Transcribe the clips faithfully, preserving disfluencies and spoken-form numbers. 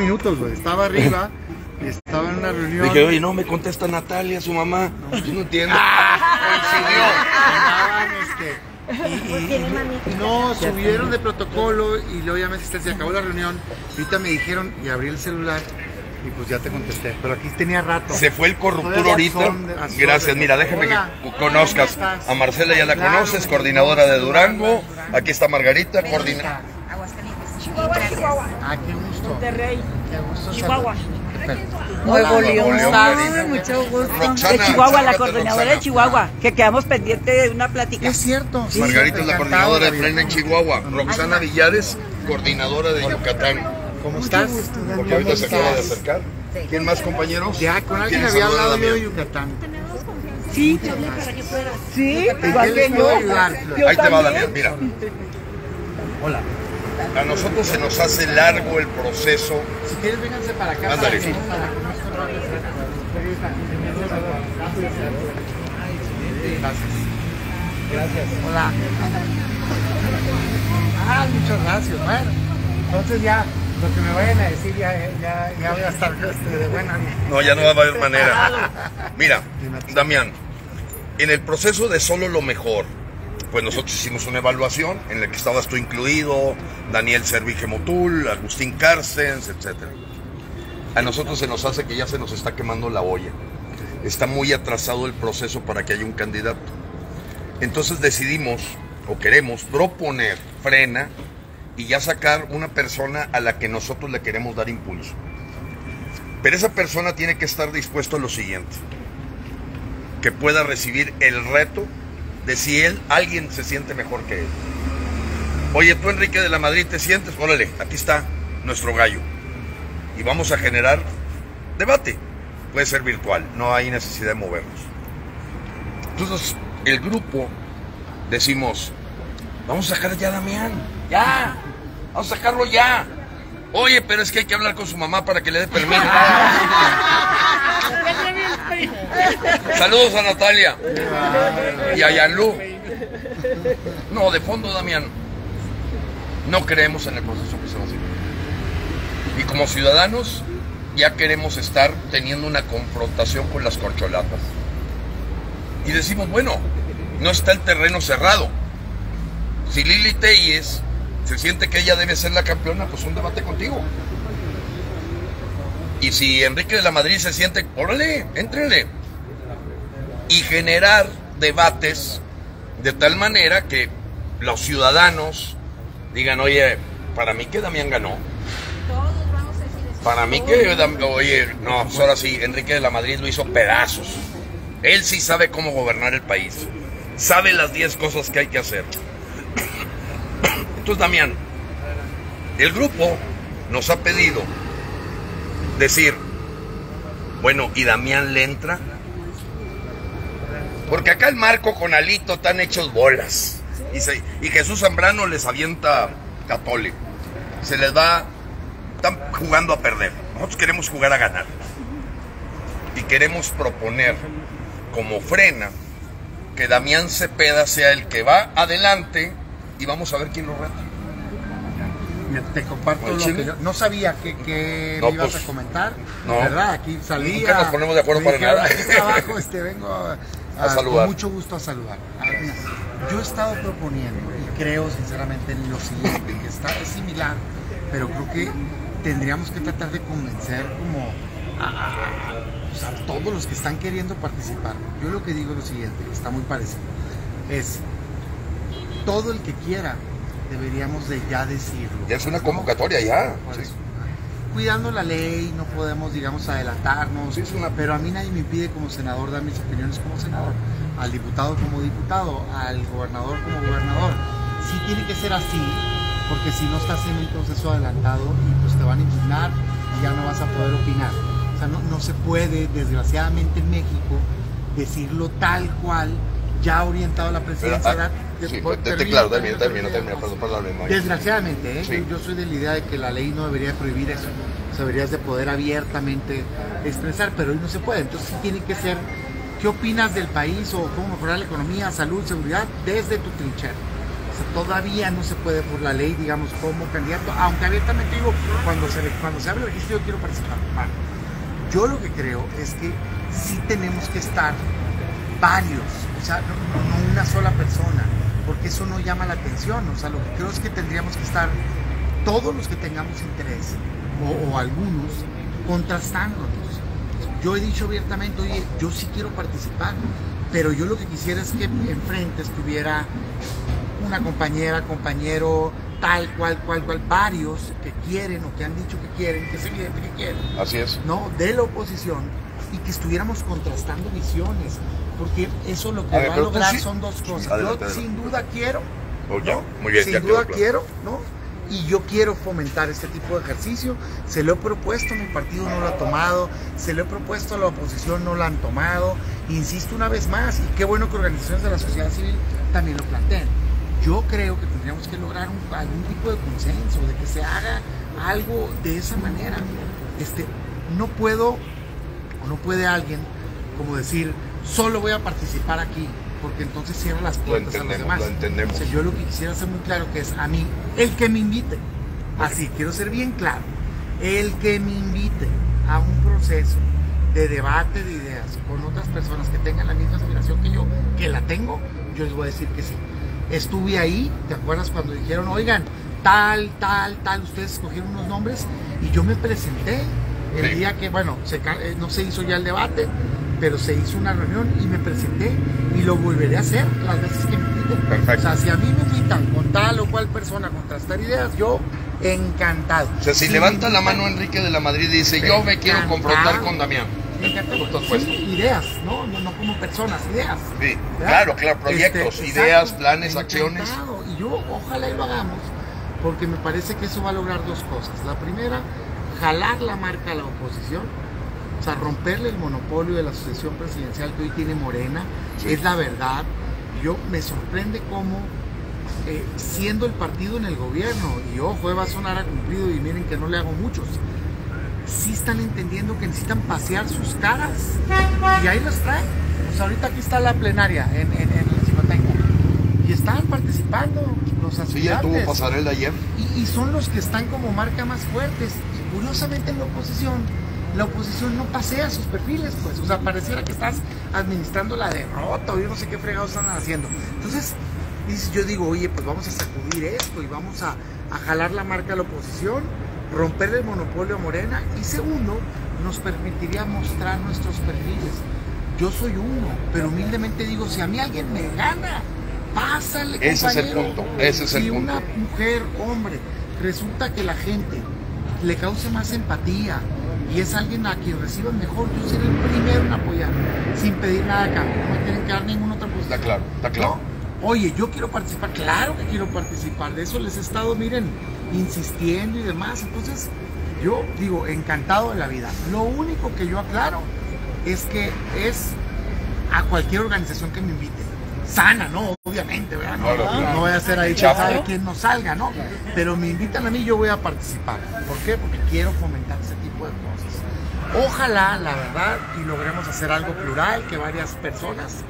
minutos, güey. Estaba arriba, estaba en una reunión. Dije, oye, no me contesta Natalia, su mamá. No, yo no entiendo. ¡Ah! No, subieron de protocolo y luego ya me asistí, se acabó la reunión. Ahorita me dijeron y abrí el celular y pues ya te contesté. Pero aquí tenía rato. Se fue el corruptor ahorita. Gracias, mira, déjame que conozcas a Marcela, ya la conoces, coordinadora de Durango. Aquí está Margarita, coordinadora. Chihuahua, Chihuahua. Ah, qué gusto. Monterrey. Qué gusto. Chihuahua. Nuevo León, León mucho gusto. Roxana, de Chihuahua, la coordinadora de Chihuahua, que quedamos pendientes de una plática. Es cierto. Sí, Margarita es la coordinadora de Frena en Chihuahua. Roxana Villares, coordinadora de Yucatán. ¿Cómo estás? Gusto, Porque ahorita se acaba de acercar. Sí. ¿Quién más, compañeros? Ya, con alguien había hablado yo de Yucatán. Sí, yo hablé para que fuera. Sí, igual que yo. Ahí te va, Daniel, mira. Hola. A nosotros se nos hace largo el proceso. Si quieres, vénganse para acá. Ándale. Gracias. Gracias. Hola. Ah, muchas gracias. Bueno, entonces ya lo que me vayan a decir ya, ya, ya voy a estar de buena. No, ya no va a haber manera. Mira, Damián, en el proceso de solo lo mejor, pues nosotros hicimos una evaluación en la que estabas tú incluido, Daniel Servije Motul, Agustín Carstens, etcétera. A nosotros se nos hace que ya se nos está quemando la olla. Está muy atrasado el proceso para que haya un candidato. Entonces decidimos, o queremos, proponer Frena y ya sacar una persona a la que nosotros le queremos dar impulso. Pero esa persona tiene que estar dispuesta a lo siguiente: que pueda recibir el reto de si él, alguien se siente mejor que él. Oye, tú, Enrique de la Madrid, ¿te sientes? Órale, aquí está nuestro gallo. Y vamos a generar debate. Puede ser virtual, no hay necesidad de movernos. Entonces, el grupo decimos, vamos a sacar ya a Damián, ya, vamos a sacarlo ya. Oye, pero es que hay que hablar con su mamá para que le dé permiso. Saludos a Natalia y a Yanlu. No, de fondo, Damián, no creemos en el proceso que se va a hacer. Y como ciudadanos ya queremos estar teniendo una confrontación con las corcholatas. Y decimos, bueno, no está el terreno cerrado. Si Lili Téllez se siente que ella debe ser la campeona, pues un debate contigo. Y si Enrique de la Madrid se siente, órale, éntrenle. Y generar debates de tal manera que los ciudadanos digan, oye, para mí que Damián ganó. Todos vamos a decir eso. Para mí que, oye, no, ahora sí, Enrique de la Madrid lo hizo pedazos. Él sí sabe cómo gobernar el país. Sabe las diez cosas que hay que hacer. Entonces, Damián, el grupo nos ha pedido decir, bueno, ¿y Damián le entra? Porque acá el Marco con Alito están hechos bolas. Y, se, y Jesús Zambrano les avienta catole. Se les va, están jugando a perder. Nosotros queremos jugar a ganar. Y queremos proponer como Frena que Damián Zepeda sea el que va adelante y vamos a ver quién lo reta. Te comparto lo que yo no sabía que, que no, me ibas pues, a comentar, no, ¿verdad? Aquí salía. Nunca nos ponemos de acuerdo para nada. Abajo, este, vengo a, a, a saludar. Con mucho gusto a saludar. A ver, yo he estado proponiendo, y creo sinceramente en lo siguiente, que está, es similar, pero creo que tendríamos que tratar de convencer como a, a, a todos los que están queriendo participar. Yo lo que digo es lo siguiente, que está muy parecido, es todo el que quiera. Deberíamos de ya decirlo. Ya es una convocatoria, ya. Sí. Cuidando la ley, no podemos, digamos, adelantarnos. Sí, es una... Pero a mí nadie me impide como senador dar mis opiniones como senador, al diputado como diputado, al gobernador como gobernador. Sí tiene que ser así, porque si no estás en un proceso adelantado, pues te van a impugnar y ya no vas a poder opinar. O sea, no, no se puede, desgraciadamente en México, decirlo tal cual, ya orientado a la presidencia. Sí, claro, termino, termino, termino, perdón, perdón. Desgraciadamente, ¿eh? Sí. Yo soy de la idea de que la ley no debería prohibir eso, o sea, deberías de poder abiertamente expresar, pero hoy no se puede, entonces sí tiene que ser, ¿qué opinas del país o cómo mejorar la economía, salud, seguridad, desde tu trinchera? todavía no se puede por la ley, digamos, como candidato, aunque abiertamente digo, cuando se, cuando se abre el registro yo quiero participar. Vale. Yo lo que creo es que sí tenemos que estar varios, o sea, no, no una sola persona, porque eso no llama la atención. O sea, lo que creo es que tendríamos que estar todos los que tengamos interés, o, o algunos, contrastándonos. Yo he dicho abiertamente, oye, yo sí quiero participar, pero yo lo que quisiera es que enfrente estuviera una compañera, compañero, tal, cual, cual, cual, varios que quieren o que han dicho que quieren, que es evidente que quieren. Así es. No, de la oposición, y que estuviéramos contrastando visiones, porque eso lo que a ver, va a lograr sí. son dos cosas. Adelante, yo adelante. sin duda quiero, okay. ¿no? Muy bien, sin duda claro. quiero, ¿no? Y yo quiero fomentar este tipo de ejercicio. Se lo he propuesto, mi partido no lo ha tomado, se lo he propuesto a la oposición, no lo han tomado. Insisto una vez más, y qué bueno que organizaciones de la sociedad civil también lo planteen. Yo creo que tendríamos que lograr un, algún tipo de consenso, de que se haga algo de esa manera. Este, no puedo, o no puede alguien, como decir, solo voy a participar aquí, porque entonces cierra las puertas a los demás. Lo entendemos. O sea, yo lo que quisiera hacer muy claro que es a mí, el que me invite, así, quiero ser bien claro, el que me invite a un proceso de debate de ideas con otras personas que tengan la misma aspiración que yo, que la tengo, yo les voy a decir que sí. Estuve ahí, ¿te acuerdas cuando dijeron, oigan, tal, tal, tal, ustedes escogieron unos nombres? Y yo me presenté el sí. día que, bueno, se, no se hizo ya el debate, pero se hizo una reunión y me presenté, y lo volveré a hacer las veces que me inviten. O sea, si a mí me invitan con tal o cual persona a contrastar ideas, yo encantado. O sea, si sí, levanta la mano Enrique de la Madrid y dice, yo me quiero confrontar con Damián. Sí, ideas, ¿no? No, no como personas, ideas. Sí, claro, claro, proyectos, este, ideas, exacto, planes, acciones. Y yo, ojalá y lo hagamos, porque me parece que eso va a lograr dos cosas. La primera, jalar la marca a la oposición, o sea, romperle el monopolio de la sucesión presidencial que hoy tiene Morena, sí. es la verdad. Yo me sorprende cómo, eh, siendo el partido en el gobierno, y ojo, va a sonar a cumplido, y miren que no le hago muchos, sí están entendiendo que necesitan pasear sus caras, y ahí las traen. Pues ahorita aquí está la plenaria en, en, en el Chicotenca, y están participando los aspirantes. Sí, ya tuvo pasarela ayer. Y, y son los que están como marca más fuertes, y curiosamente en la oposición, la oposición no pasea sus perfiles, pues, o sea, pareciera que estás administrando la derrota, o yo no sé qué fregados están haciendo. Entonces, yo digo, oye, pues vamos a sacudir esto, y vamos a, a jalar la marca a la oposición, romper el monopolio a Morena, y segundo, nos permitiría mostrar nuestros perfiles. Yo soy uno, pero humildemente digo, si a mí alguien me gana, pásale, compañero. Ese es el punto, ese es el punto. Si una mujer, hombre, resulta que la gente le cause más empatía y es alguien a quien reciban mejor, yo seré el primero en apoyar, sin pedir nada a cambio, no me tienen que dar ninguna otra posición. Está claro, está claro. ¿No? Oye, yo quiero participar, claro que quiero participar, de eso les he estado, miren, insistiendo y demás. Entonces yo digo, encantado de la vida. Lo único que yo aclaro es que es a cualquier organización que me invite, sana, ¿no? Obviamente, ¿verdad? No, claro, claro. no voy a hacer ahí quién sabe quién no salga, ¿no? Pero me invitan a mí, yo voy a participar. ¿Por qué? Porque quiero fomentar ese tipo de cosas. Ojalá, la verdad, y logremos hacer algo plural, que varias personas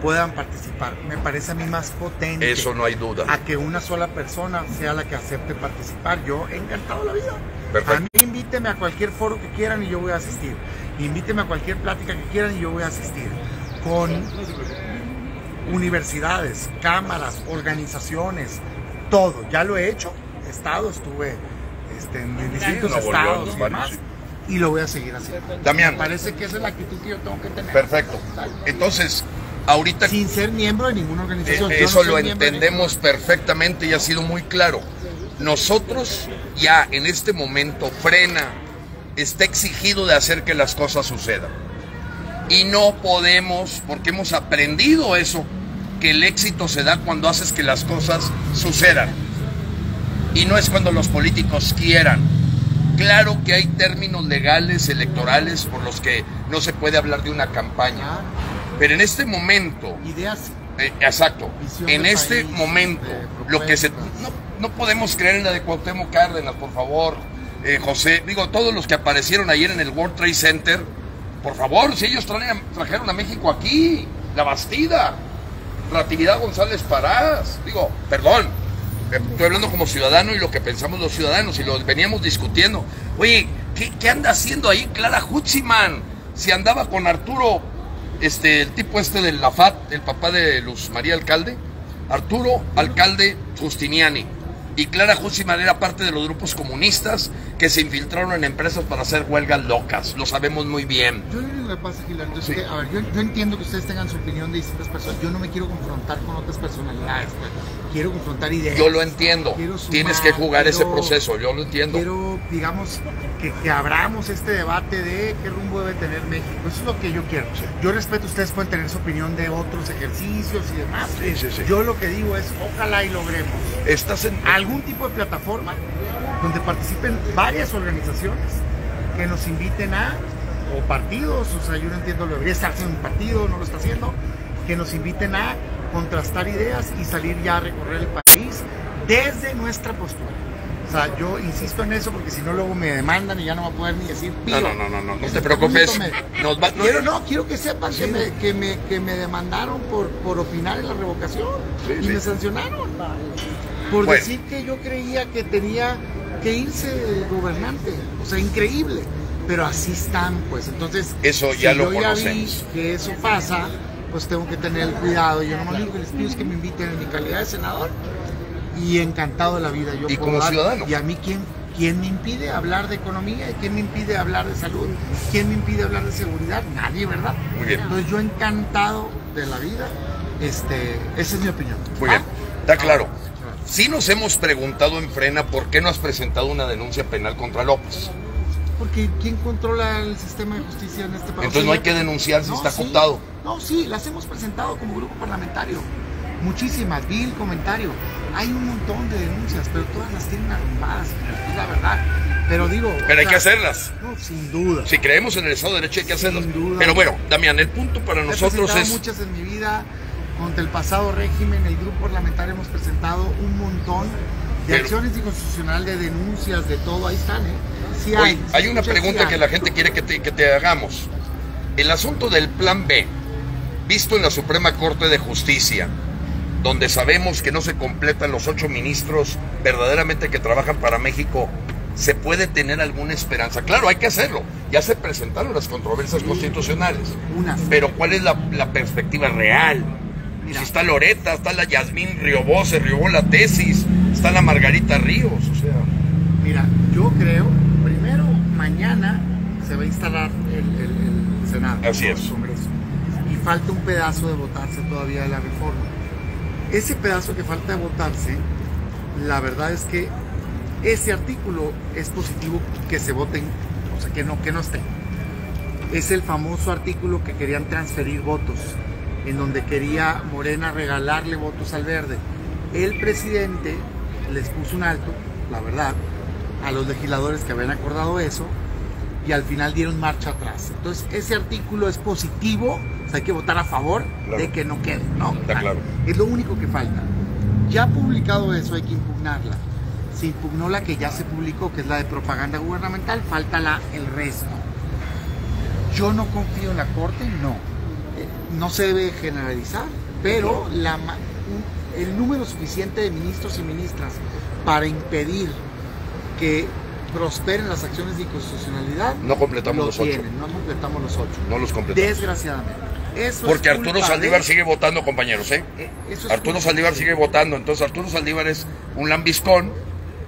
puedan participar. Me parece a mí más potente. Eso no hay duda. A que una sola persona sea la que acepte participar. Yo encantado de la vida. Perfecto. A mí invíteme a cualquier foro que quieran y yo voy a asistir. Invíteme a cualquier plática que quieran y yo voy a asistir. Con universidades, cámaras, organizaciones, todo. Ya lo he hecho. He estado, estuve este, en mis distintos no estados y demás. Sí. Y lo voy a seguir haciendo. Damián. Me parece que esa es la actitud que yo tengo que tener. Perfecto. Entonces, ahorita, sin ser miembro de ninguna organización. Eh, eso no lo entendemos perfectamente y ha sido muy claro. Nosotros ya en este momento, Frena está exigido de hacer que las cosas sucedan. Y no podemos, porque hemos aprendido eso, que el éxito se da cuando haces que las cosas sucedan. Y no es cuando los políticos quieran. Claro que hay términos legales, electorales, por los que no se puede hablar de una campaña. Pero en este momento, ideas, eh, exacto, en este país, momento, lo que se, no, no podemos creer en la de Cuauhtémoc Cárdenas, por favor, eh, José, digo, todos los que aparecieron ayer en el World Trade Center, por favor, si ellos traen, trajeron a México aquí, la Bastida, Reactividad González Parás, digo, perdón, estoy hablando como ciudadano y lo que pensamos los ciudadanos y lo veníamos discutiendo. Oye, ¿qué, qué anda haciendo ahí Clara Huchiman? Si andaba con Arturo, este, el tipo este de la F A T, el papá de Luz María Alcalde, Arturo Alcalde Justiniani. Y Clara Huchiman era parte de los grupos comunistas que se infiltraron en empresas para hacer huelgas locas. Lo sabemos muy bien. Yo lo que pasa, Gilardo, es sí. que, a ver, yo, yo entiendo que ustedes tengan su opinión de distintas personas. Yo no me quiero confrontar con otras personalidades. Quiero confrontar ideas. Yo lo entiendo. Sumar, Tienes que jugar quiero, ese proceso. Yo lo entiendo. Quiero, digamos, que, que abramos este debate de qué rumbo debe tener México. Eso es lo que yo quiero. Sí. Yo respeto, ustedes pueden tener su opinión de otros ejercicios y demás. Sí, sí, sí. Yo lo que digo es, ojalá y logremos. Estás en algún tipo de plataforma donde participen varias organizaciones que nos inviten a, o partidos, o sea, yo no entiendo, lo debería estar haciendo un partido, no lo está haciendo, que nos inviten a contrastar ideas y salir ya a recorrer el país desde nuestra postura. O sea, yo insisto en eso porque si no luego me demandan y ya no va a poder ni decir pío. No, no, no, no, no te preocupes. Nos va... Pero no, quiero que sepan sí. que, me, que, me, que me demandaron por, por opinar en la revocación sí, y sí. me sancionaron por bueno. decir que yo creía que tenía que irse gobernante. O sea, increíble. Pero así están, pues. Entonces, eso ya si lo yo conocemos. Ya vi que eso pasa, pues tengo que tener cuidado. Yo nomás digo que les pido es que me inviten en mi calidad de senador. Y encantado de la vida. Yo y como dar, ciudadano. Y a mí, ¿quién, ¿quién me impide hablar de economía? ¿Quién me impide hablar de salud? ¿Quién me impide hablar de seguridad? Nadie, ¿verdad? Muy bien. Entonces yo encantado de la vida. Este, esa es mi opinión. Muy ah, bien, está claro. Ah, sí nos hemos preguntado en Frena por qué no has presentado una denuncia penal contra López. Porque ¿quién controla el sistema de justicia en este país? Entonces no hay que denunciar si no, está sí. cooptado. No, sí, las hemos presentado como grupo parlamentario. Muchísimas, vi el comentario. Hay un montón de denuncias, pero todas las tienen arrumbadas, es la verdad. Pero digo... Pero hay sea, que hacerlas. No, sin duda. Si creemos en el Estado de Derecho hay que sin hacerlas. Duda. Pero bueno, Damián, el punto para He nosotros es... muchas en mi vida, contra el pasado régimen, el grupo parlamentario hemos presentado un montón de pero... acciones inconstitucionales, de denuncias, de todo, ahí están, ¿eh? Sí hay. Oye, hay una pregunta sí que hay. La gente quiere que te, que te hagamos. El asunto del Plan B, visto en la Suprema Corte de Justicia, donde sabemos que no se completan los ocho ministros verdaderamente que trabajan para México, ¿se puede tener alguna esperanza? Claro, hay que hacerlo. Ya se presentaron las controversias sí, constitucionales. Una. Pero ¿cuál es la, la perspectiva real? Mira. Si está Loreta, está la Yasmín Riobó, se riobó la tesis, está la Margarita Ríos, o sea... Mira, yo creo, primero, mañana se va a instalar el, el, el Senado. Así es. El Congreso. Y falta un pedazo de votarse todavía de la reforma. Ese pedazo que falta de votarse, la verdad es que ese artículo es positivo que se voten, o sea, que no, que no esté. Es el famoso artículo que querían transferir votos, en donde quería Morena regalarle votos al verde. El presidente les puso un alto, la verdad, a los legisladores que habían acordado eso, y al final dieron marcha atrás. Entonces, ese artículo es positivo, o sea, hay que votar a favor claro. de que no quede, ¿no? Está claro. Es lo único que falta. Ya publicado eso, hay que impugnarla. Se impugnó la que ya se publicó, que es la de propaganda gubernamental, falta la, el resto. Yo no confío en la Corte, no. No se debe generalizar, pero la, el número suficiente de ministros y ministras para impedir que prosperen las acciones de inconstitucionalidad. No completamos los ocho. No completamos los ocho. No los completamos. Desgraciadamente. Eso Porque es Arturo Saldívar de... sigue votando, compañeros, ¿eh? Eso es Arturo Saldívar de... sigue votando. Entonces, Arturo Saldívar es un lambiscón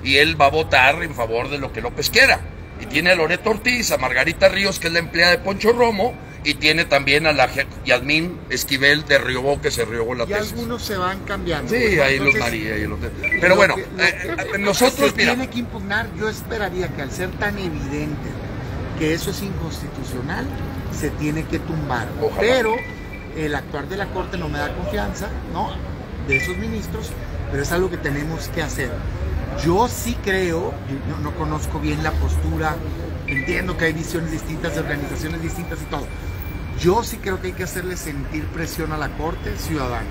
y él va a votar en favor de lo que López quiera. Y tiene a Loreto Ortiz, a Margarita Ríos, que es la empleada de Poncho Romo, y tiene también a la Yasmín Esquivel de Riobó, que se riobó la y tesis. Y algunos se van cambiando. Sí, pues, ahí entonces, los María y los... Pero lo bueno, que, lo eh, que, nosotros... Se mira, tiene que impugnar, yo esperaría que al ser tan evidente que eso es inconstitucional, se tiene que tumbar. Ojalá. Pero el actuar de la Corte no me da confianza, ¿no? De esos ministros, pero es algo que tenemos que hacer. Yo sí creo, no, no conozco bien la postura, entiendo que hay visiones distintas, de organizaciones distintas y todo. Yo sí creo que hay que hacerle sentir presión a la Corte ciudadana.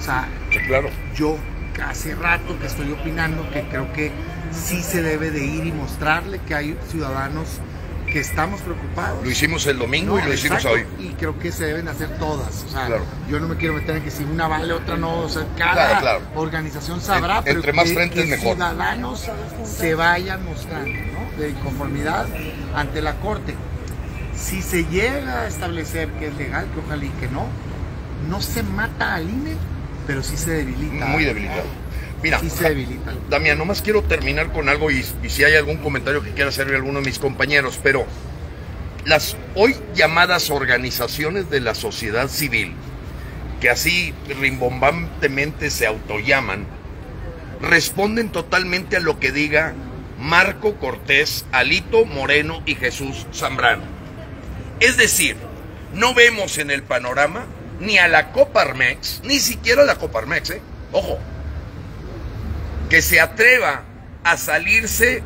O sea, sí, claro. Yo hace rato que estoy opinando que creo que sí se debe de ir y mostrarle que hay ciudadanos que estamos preocupados. Lo hicimos el domingo, no, y lo exacto, hicimos hoy. Y creo que se deben hacer todas. O sea, claro. Yo no me quiero meter en que si una vale, otra no. O sea, cada claro, claro. organización sabrá. En, pero entre más frentes mejor. Ciudadanos se vayan mostrando, ¿no?, de inconformidad ante la Corte. Si se llega a establecer que es legal, que ojalá y que no, no se mata al I N E, pero sí se debilita. Muy debilitado. Mira, sí se debilita. Damián, nomás quiero terminar con algo y, y si hay algún comentario que quiera hacerle a alguno de mis compañeros, pero las hoy llamadas organizaciones de la sociedad civil, que así rimbombantemente se autollaman, responden totalmente a lo que diga Marco Cortés, Alito, Moreno y Jesús Zambrano. Es decir, no vemos en el panorama ni a la Coparmex, ni siquiera a la Coparmex, ¿eh? Ojo, que se atreva a salirse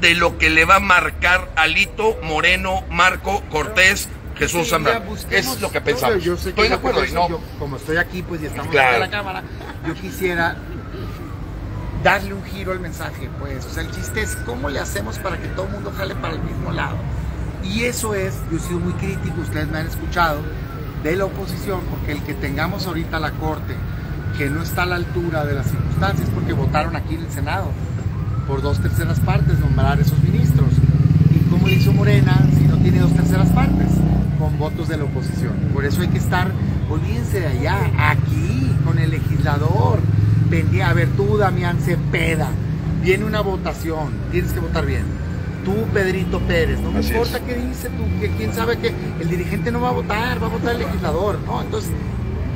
de lo que le va a marcar Alito, Moreno, Marco Cortés, Jesús sí, Zambrano. Es lo que pensamos. No, yo sé que estoy de acuerdo. Y no. Yo, como estoy aquí, pues, y estamos claro. en la cámara, yo quisiera darle un giro al mensaje, pues. O sea, el chiste es cómo le hacemos para que todo el mundo jale para el mismo lado. Y eso es, yo he sido muy crítico, ustedes me han escuchado, de la oposición, porque el que tengamos ahorita la Corte que no está a la altura de las circunstancias, porque votaron aquí en el Senado por dos terceras partes nombrar esos ministros. ¿Y cómo le hizo Morena si no tiene dos terceras partes? Con votos de la oposición. Por eso hay que estar, olvídense de allá, aquí, con el legislador. Vendía, a ver, tú, Damián Zepeda, viene una votación, tienes que votar bien. Tú, Pedrito Pérez, no me Así importa es. qué dice tú, que quién sabe que el dirigente no va a votar, va a votar el legislador, ¿no? Entonces,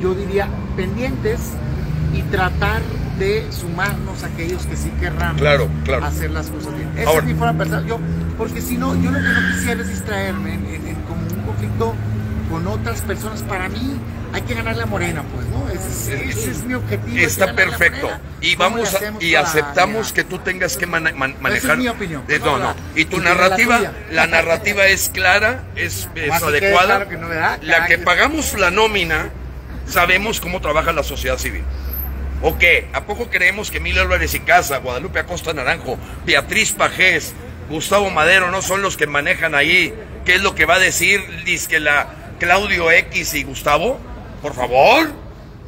yo diría, pendientes y tratar de sumarnos a aquellos que sí querramos claro, claro. hacer las cosas bien. Esa es mi forma personal, yo, porque si no, yo lo que no quisiera es distraerme en, en, en como un conflicto con otras personas. Para mí, hay que ganar la Morena, pues, ¿no? Ese es, ese es mi objetivo. Está perfecto. Y vamos a, y aceptamos que tú tengas que man, man, manejar. Esa es mi opinión. Pues, no, no. Y tu narrativa, la, la narrativa es clara, es, es adecuada. Claro que no me da, la que pagamos la nómina, sabemos cómo trabaja la sociedad civil. ¿O qué? ¿A poco creemos que Emilio Álvarez y Casa, Guadalupe Acosta Naranjo, Beatriz Pajés, Gustavo Madero no son los que manejan ahí? ¿Qué es lo que va a decir que la Claudio X y Gustavo? Por favor,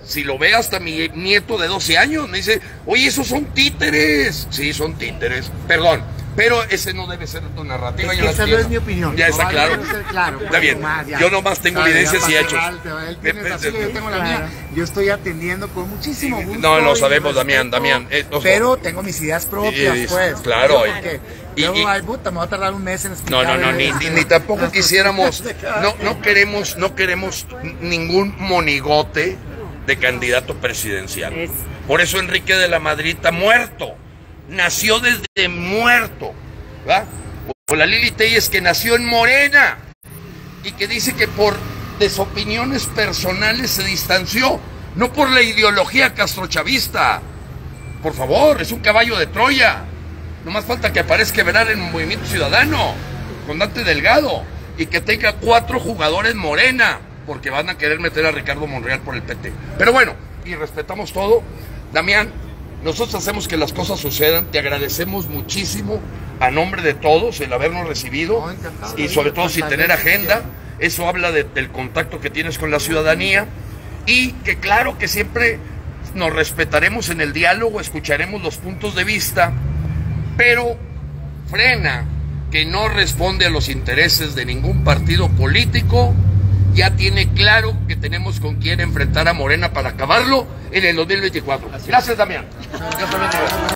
si lo ve hasta mi nieto de doce años, me dice, oye, esos son títeres. Sí, son títeres, perdón, pero ese no debe ser tu narrativa. Es que esa no es mi opinión. Ya no, está claro. claro. Está bien, más, yo nomás tengo claro, evidencias y hechos. Él tiene la suya, yo tengo la mía. Yo estoy atendiendo con muchísimo gusto. No, lo sabemos, Damián, Damián. Eh, o sea, pero tengo mis ideas propias, y, pues. Claro. Y, y, ay, puta, me va a tardar un mes en explicar. No, no, no, ni, ni, ni tampoco quisiéramos, no, no queremos, no queremos ningún monigote de candidato presidencial. Por eso Enrique de la Madrid está muerto, nació desde muerto, ¿verdad? O la Lili Téllez, que nació en Morena y que dice que por desopiniones personales se distanció, no por la ideología castrochavista. Por favor, es un caballo de Troya. No más falta que aparezca Verar en Movimiento Ciudadano, con Dante Delgado, y que tenga cuatro jugadores Morena, porque van a querer meter a Ricardo Monreal por el P T. Pero bueno, y respetamos todo. Damián, nosotros hacemos que las cosas sucedan. Te agradecemos muchísimo, a nombre de todos, el habernos recibido, oh, y sobre todo sin tener agenda. Eso habla de, del contacto que tienes con la ciudadanía, y que claro que siempre nos respetaremos en el diálogo, escucharemos los puntos de vista, pero frena que no responde a los intereses de ningún partido político. Ya tiene claro que tenemos con quién enfrentar a Morena para acabarlo en el dos mil veinticuatro. Gracias, Damián.